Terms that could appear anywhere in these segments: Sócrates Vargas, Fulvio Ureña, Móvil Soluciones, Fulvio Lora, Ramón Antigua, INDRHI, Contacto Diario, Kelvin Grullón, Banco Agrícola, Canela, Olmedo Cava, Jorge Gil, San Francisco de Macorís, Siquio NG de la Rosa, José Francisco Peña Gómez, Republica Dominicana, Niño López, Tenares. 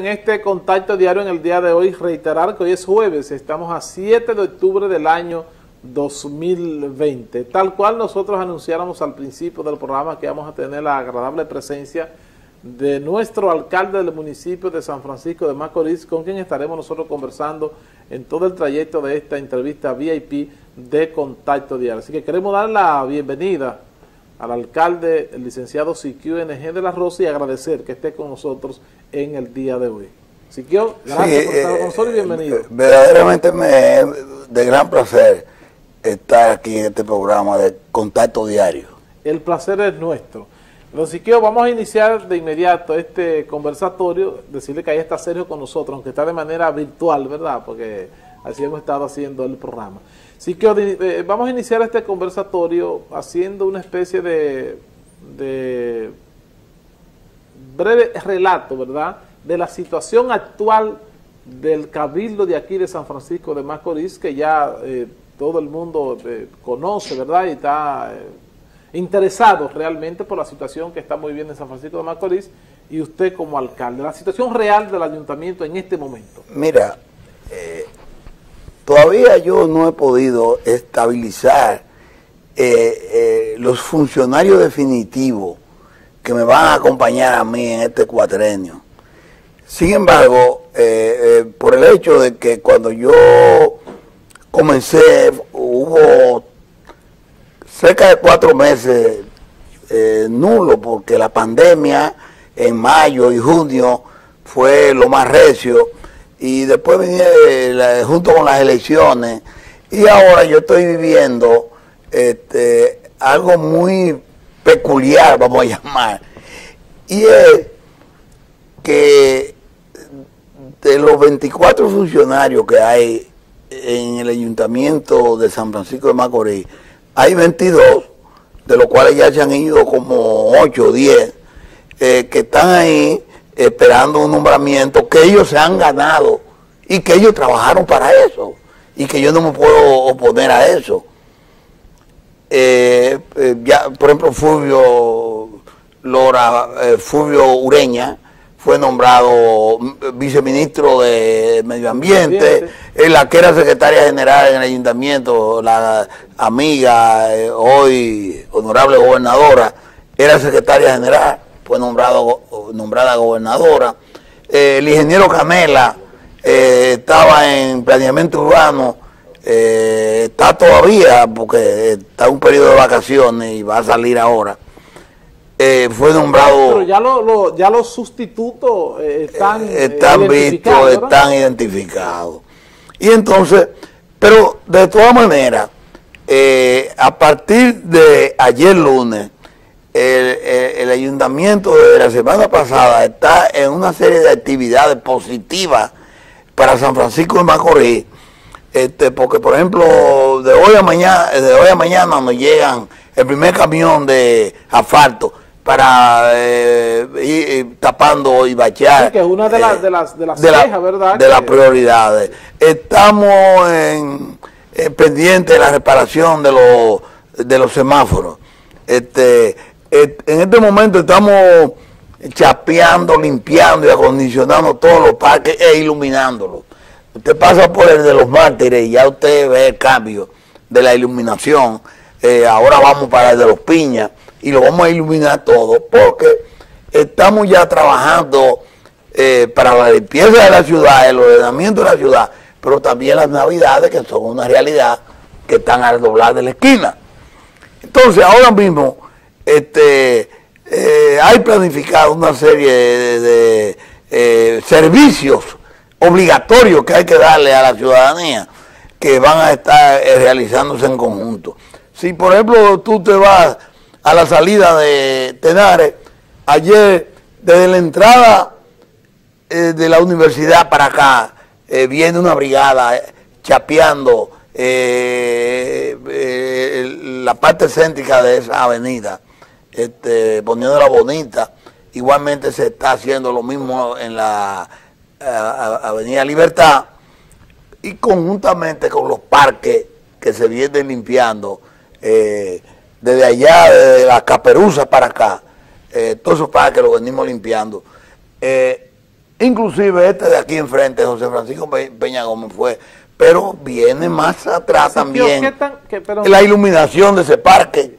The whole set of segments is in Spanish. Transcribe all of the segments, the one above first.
En este contacto diario en el día de hoy, reiterar que hoy es jueves, estamos a 7 de octubre del año 2020. Tal cual nosotros anunciáramos al principio del programa que vamos a tener la agradable presencia de nuestro alcalde del municipio de San Francisco de Macorís, con quien estaremos nosotros conversando en todo el trayecto de esta entrevista VIP de Contacto Diario. Así que queremos dar la bienvenida al alcalde, el licenciado Siquio NG de la Rosa, y agradecer que esté con nosotros en el día de hoy. Siquio, gracias por estar con nosotros y bienvenido. Verdaderamente me es de gran placer estar aquí en este programa de Contacto Diario. El placer es nuestro. Don Siquio, vamos a iniciar de inmediato este conversatorio, decirle que ahí está Sergio con nosotros, aunque está de manera virtual, ¿verdad? Porque así hemos estado haciendo el programa. Así que vamos a iniciar este conversatorio haciendo una especie de breve relato, ¿verdad?, de la situación actual del Cabildo de aquí de San Francisco de Macorís, que ya todo el mundo conoce, ¿verdad?, y está interesado realmente por la situación que está muy bien en San Francisco de Macorís, y usted como alcalde. La situación real del ayuntamiento en este momento. Mira, todavía yo no he podido estabilizar los funcionarios definitivos que me van a acompañar a mí en este cuatrenio. Sin embargo, por el hecho de que cuando yo comencé hubo cerca de 4 meses nulo, porque la pandemia en mayo y junio fue lo más recio. Y después vine junto con las elecciones, y ahora yo estoy viviendo algo muy peculiar, vamos a llamar, y es que de los 24 funcionarios que hay en el ayuntamiento de San Francisco de Macorís, hay 22, de los cuales ya se han ido como 8 o 10, que están ahí esperando un nombramiento que ellos se han ganado y que ellos trabajaron para eso, y que yo no me puedo oponer a eso. Ya, por ejemplo, Fulvio Lora, Fulvio Ureña fue nombrado viceministro de Medio Ambiente, la que era secretaria general en el ayuntamiento, la amiga, hoy honorable gobernadora, era secretaria general. Fue nombrada gobernadora. El ingeniero Canela estaba en planeamiento urbano, está todavía, porque está en un periodo de vacaciones y va a salir ahora. Fue nombrado... Pero ya los sustitutos están vistos, están identificados. Y entonces, pero de todas maneras, a partir de ayer lunes, el ayuntamiento de la semana pasada está en una serie de actividades positivas para San Francisco de Macorís, porque por ejemplo de hoy a mañana nos llegan el primer camión de asfalto para ir tapando y bachar, sí, que es una de las prioridades. Estamos pendientes de la reparación de los semáforos. En este momento estamos chapeando, limpiando y acondicionando todos los parques e iluminándolos. Usted pasa por el de los Mártires y ya usted ve el cambio de la iluminación. Ahora vamos para el de los Piñas y lo vamos a iluminar todo, porque estamos ya trabajando para la limpieza de la ciudad, el ordenamiento de la ciudad, pero también las navidades, que son una realidad, que están al doblar de la esquina. Entonces ahora mismo hay planificado una serie de servicios obligatorios que hay que darle a la ciudadanía, que van a estar realizándose en conjunto. Si por ejemplo tú te vas a la salida de Tenares, ayer desde la entrada de la universidad para acá viene una brigada chapeando la parte céntrica de esa avenida, poniéndola bonita. Igualmente se está haciendo lo mismo en la avenida Libertad, y conjuntamente con los parques que se vienen limpiando desde allá, desde las Caperuzas para acá, todos esos parques los venimos limpiando. Inclusive este de aquí enfrente, José Francisco Peña Gómez fue, pero viene más atrás también. La iluminación de ese parque,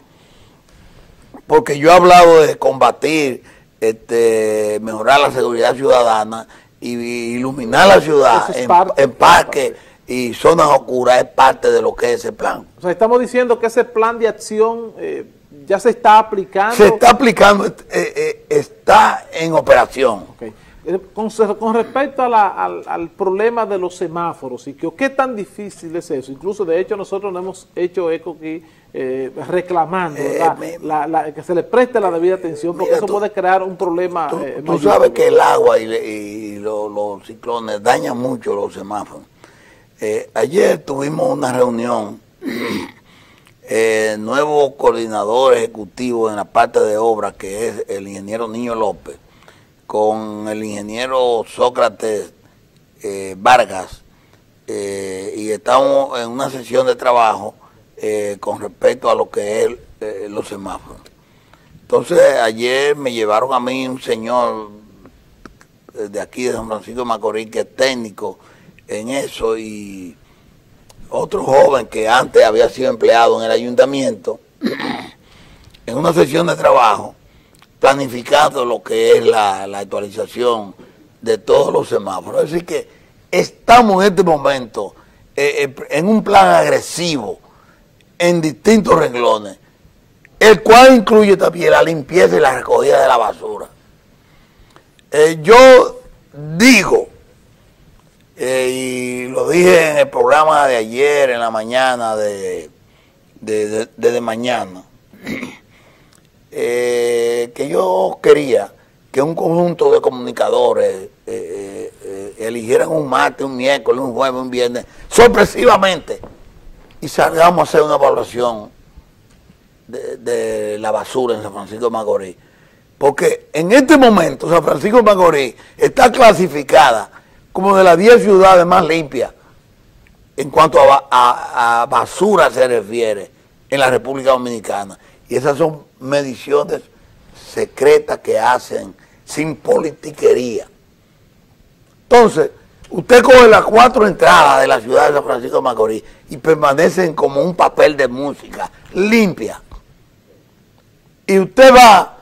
porque yo he hablado de combatir, mejorar la seguridad ciudadana y iluminar la ciudad en parques y zonas oscuras es parte de lo que es ese plan. O sea, estamos diciendo que ese plan de acción ya se está aplicando. Se está aplicando, está en operación. Okay. Con respecto a al problema de los semáforos, y ¿qué tan difícil es eso? Incluso, de hecho, nosotros no hemos hecho eco aquí reclamando que se le preste la debida atención, porque eso puede crear un problema. Tú sabes que el agua y los ciclones dañan mucho los semáforos. Ayer tuvimos una reunión, nuevo coordinador ejecutivo en la parte de obra, que es el ingeniero Niño López, con el ingeniero Sócrates Vargas, y estamos en una sesión de trabajo con respecto a lo que es los semáforos. Entonces, ayer me llevaron a mí un señor de aquí, de San Francisco de Macorís, que es técnico en eso, y otro joven que antes había sido empleado en el ayuntamiento, en una sesión de trabajo, planificado lo que es la actualización de todos los semáforos. Así que estamos en este momento en un plan agresivo en distintos renglones, el cual incluye también la limpieza y la recogida de la basura. Yo digo, y lo dije en el programa de ayer, en la mañana, de mañana, que yo quería que un conjunto de comunicadores eligieran un martes, un miércoles, un jueves, un viernes, sorpresivamente, y salgamos a hacer una evaluación de la basura en San Francisco de Macorís. Porque en este momento San Francisco de Macorís está clasificada como de las 10 ciudades más limpias en cuanto a basura se refiere en la República Dominicana. Y esas son mediciones secretas que hacen sin politiquería. Entonces, usted coge las 4 entradas de la ciudad de San Francisco de Macorís y permanecen como un papel de música, limpia. Y usted va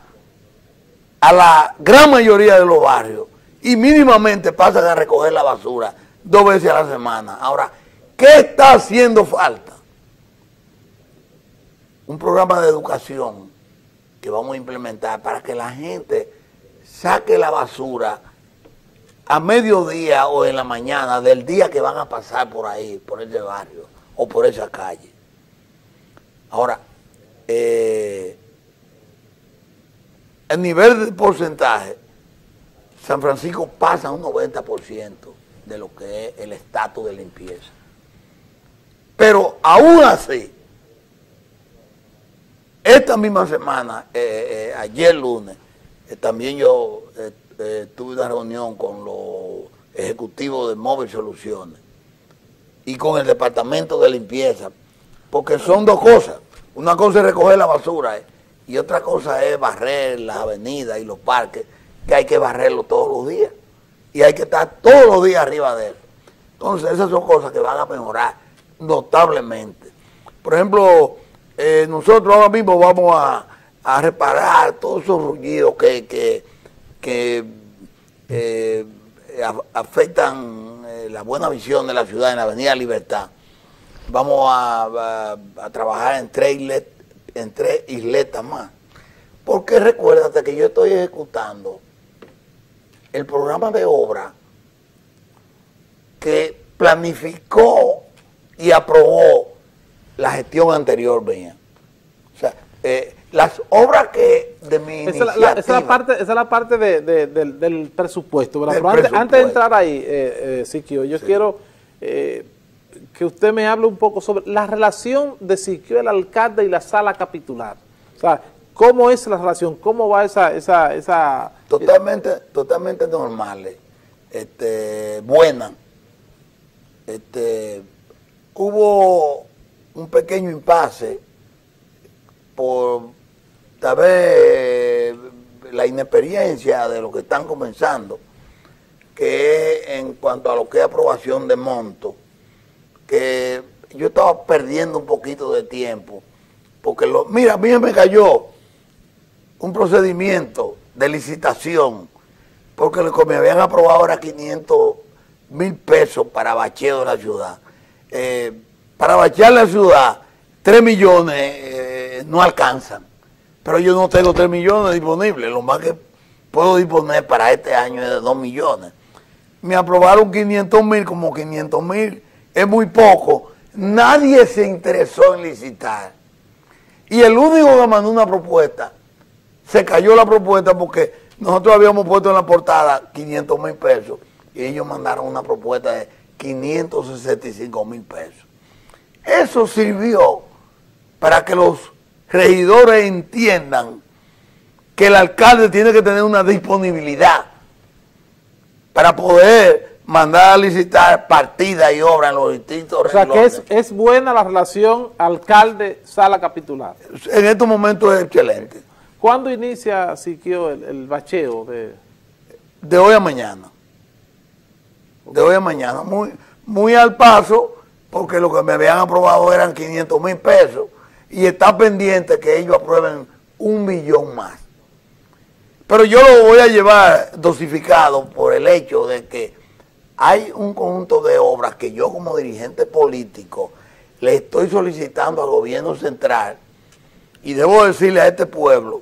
a la gran mayoría de los barrios y mínimamente pasan a recoger la basura 2 veces a la semana. Ahora, ¿qué está haciendo falta? Un programa de educación que vamos a implementar para que la gente saque la basura a mediodía o en la mañana del día que van a pasar por ahí, por ese barrio o por esa calle. Ahora, el nivel de porcentaje, San Francisco pasa un 90% de lo que es el estatus de limpieza. Pero aún así, esta misma semana, ayer lunes, también yo tuve una reunión con los ejecutivos de Móvil Soluciones y con el departamento de limpieza, porque son 2 cosas. Una cosa es recoger la basura y otra cosa es barrer las avenidas y los parques, que hay que barrerlo todos los días y hay que estar todos los días arriba de él. Entonces, esas son cosas que van a mejorar notablemente. Por ejemplo, nosotros ahora mismo vamos a reparar todos esos rullidos que afectan la buena visión de la ciudad en la Avenida Libertad. Vamos a trabajar en 3 isletas más. Porque recuérdate que yo estoy ejecutando el programa de obra que planificó y aprobó la gestión anterior mía. O sea, las obras que de mi iniciativa... Esa es la parte del presupuesto, ¿verdad? Pero antes de entrar ahí, Siquio, yo quiero que usted me hable un poco sobre la relación de Siquio, el alcalde, y la sala capitular. O sea, ¿cómo es la relación? ¿Cómo va esa... Totalmente normal, buena. Hubo un pequeño impasse por tal vez la inexperiencia de los que están comenzando, que es en cuanto a lo que es aprobación de monto, que yo estaba perdiendo un poquito de tiempo, porque mira, a mí me cayó un procedimiento de licitación, porque lo que me habían aprobado era 500.000 pesos para bacheo de la ciudad. Para bachear la ciudad, 3 millones no alcanzan, pero yo no tengo 3 millones disponibles, lo más que puedo disponer para este año es de 2 millones. Me aprobaron 500.000, como 500.000 es muy poco, nadie se interesó en licitar. Y el único que mandó una propuesta, se cayó la propuesta porque nosotros habíamos puesto en la portada 500.000 pesos y ellos mandaron una propuesta de 565.000 pesos. Eso sirvió para que los regidores entiendan que el alcalde tiene que tener una disponibilidad para poder mandar a licitar partidas y obras en los distintos renglones. O sea que es buena la relación alcalde-sala capitular. En estos momentos es excelente. ¿Cuándo inicia, Siquio, el bacheo? De hoy a mañana. De hoy a mañana. Muy al paso, porque lo que me habían aprobado eran 500.000 pesos y está pendiente que ellos aprueben 1 millón más. Pero yo lo voy a llevar dosificado por el hecho de que hay un conjunto de obras que yo como dirigente político le estoy solicitando al gobierno central, y debo decirle a este pueblo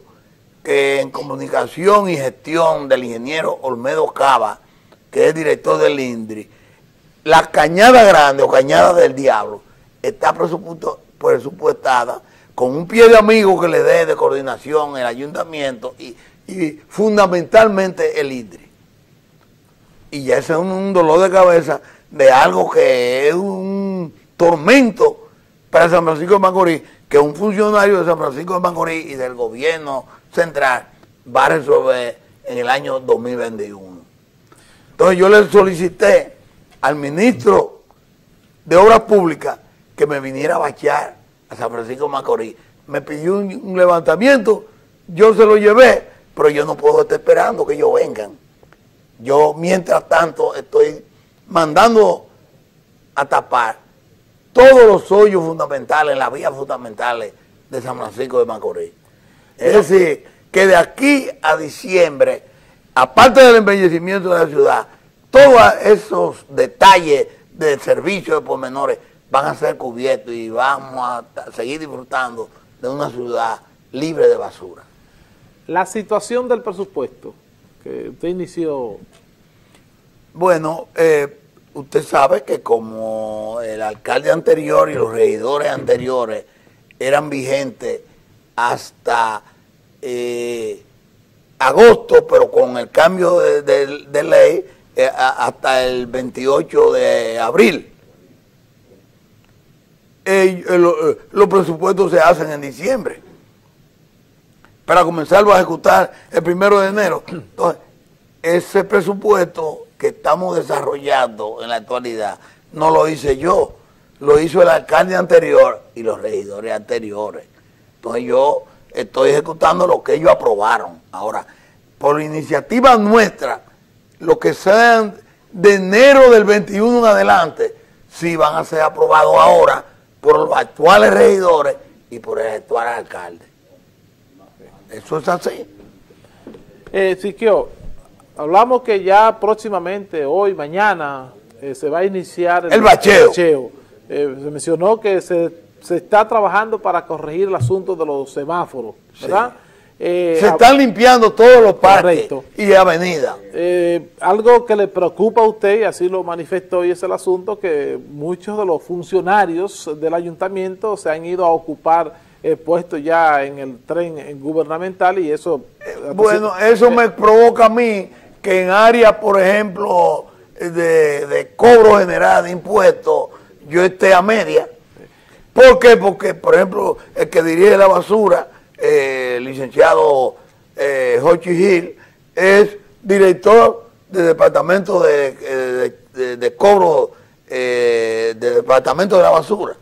que en comunicación y gestión del ingeniero Olmedo Cava, que es director del INDRHI, la Cañada Grande o Cañada del Diablo está presupuestada con un pie de amigo que le dé de coordinación el ayuntamiento y fundamentalmente el INDRHI. Y ya ese es un dolor de cabeza de algo que es un tormento para San Francisco de Macorís, que un funcionario de San Francisco de Macorís y del gobierno central va a resolver en el año 2021. Entonces yo le solicité al ministro de Obras Públicas que me viniera a bachear a San Francisco de Macorís. Me pidió un levantamiento, yo se lo llevé, pero yo no puedo estar esperando que ellos vengan. Yo mientras tanto estoy mandando a tapar todos los hoyos fundamentales, las vías fundamentales de San Francisco de Macorís. Es decir, que de aquí a diciembre, aparte del embellecimiento de la ciudad, todos esos detalles de servicios de pormenores van a ser cubiertos y vamos a seguir disfrutando de una ciudad libre de basura. La situación del presupuesto que usted inició. Bueno, usted sabe que como el alcalde anterior y los regidores anteriores eran vigentes hasta agosto, pero con el cambio de ley hasta el 28 de abril. Los presupuestos se hacen en diciembre para comenzarlo a ejecutar el 1 de enero. Entonces, ese presupuesto que estamos desarrollando en la actualidad no lo hice yo, lo hizo el alcalde anterior y los regidores anteriores. Entonces yo estoy ejecutando lo que ellos aprobaron. Ahora, por iniciativa nuestra, lo que sean de enero del 21 en adelante, sí van a ser aprobados ahora por los actuales regidores y por el actual alcalde. Eso es así. Siquio, hablamos que ya próximamente, hoy, mañana, se va a iniciar el bacheo. Se mencionó que se está trabajando para corregir el asunto de los semáforos, ¿verdad? Sí. Se están limpiando todos los parques y avenidas. Algo que le preocupa a usted, y así lo manifestó hoy, es el asunto que muchos de los funcionarios del ayuntamiento se han ido a ocupar puestos ya en el tren gubernamental, y eso... bueno, eso me provoca a mí que en áreas, por ejemplo, de cobro general de impuestos, yo esté a media. ¿Por qué? Porque, por ejemplo, el que dirige la basura, licenciado Jorge Gil, es director del departamento de cobro del departamento de la basura,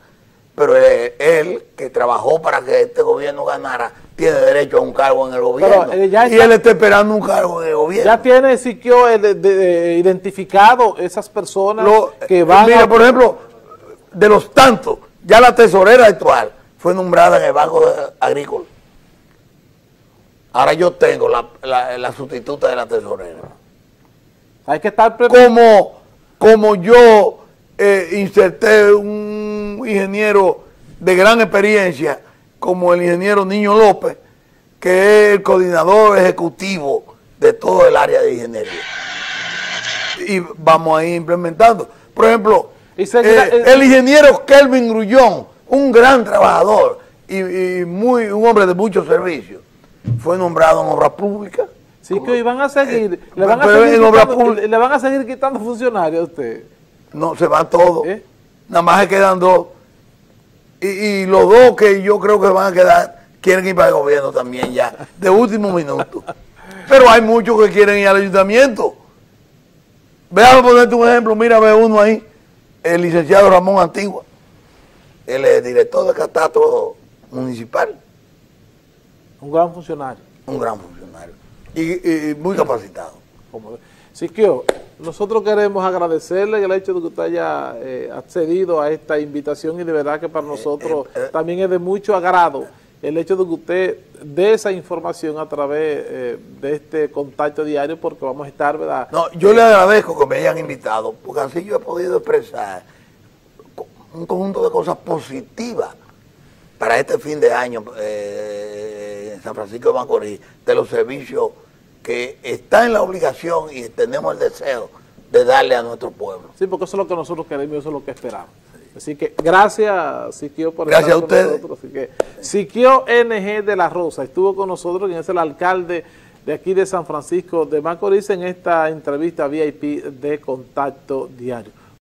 pero él que trabajó para que este gobierno ganara tiene derecho a un cargo en el gobierno. Pero, y él está esperando un cargo en el gobierno. ¿Ya tiene Siquio identificado esas personas que van? Mira, por ejemplo, de los tantos, ya la tesorera actual fue nombrada en el Banco Agrícola. Ahora yo tengo la sustituta de la tesorera. Hay que estar preparado. Como yo inserté un ingeniero de gran experiencia, como el ingeniero Niño López, que es el coordinador ejecutivo de todo el área de ingeniería. Y vamos a ir implementando. Por ejemplo, el ingeniero Kelvin Grullón, un gran trabajador y un hombre de muchos servicios, fue nombrado en obra pública. Sí, que van a seguir, le van a seguir quitando funcionarios a usted. No, se van todos. Nada más se quedan dos. Y los dos que yo creo que van a quedar quieren ir para el gobierno también ya, de último minuto. Pero hay muchos que quieren ir al ayuntamiento. Veamos, ponerte un ejemplo, mira, ve uno ahí, el licenciado Ramón Antigua, él es director de catastro municipal. Un gran funcionario. Un gran funcionario. Y muy capacitado. Siquio, nosotros queremos agradecerle el hecho de que usted haya accedido a esta invitación, y de verdad que para nosotros también es de mucho agrado el hecho de que usted dé esa información a través de este contacto diario, porque vamos a estar, ¿verdad? No, yo le agradezco que me hayan invitado, porque así yo he podido expresar un conjunto de cosas positivas para este fin de año en San Francisco de Macorís, de los servicios que está en la obligación y tenemos el deseo de darle a nuestro pueblo. Sí, porque eso es lo que nosotros queremos y eso es lo que esperamos. Sí. Así que gracias, Siquio, por estar con nosotros. Así que Siquio NG de la Rosa estuvo con nosotros, quien es el alcalde de aquí de San Francisco de Macorís, en esta entrevista VIP de Contacto Diario.